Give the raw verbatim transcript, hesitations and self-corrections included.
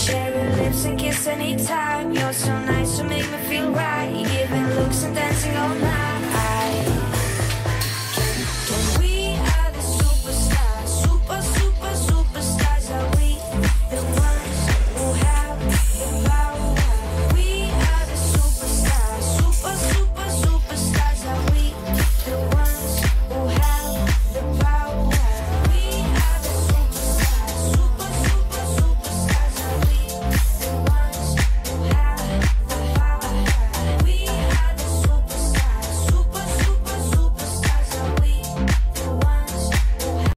Sharing lips and kiss anytime. You're so nice, you make me feel right. Giving looks and dancing all night.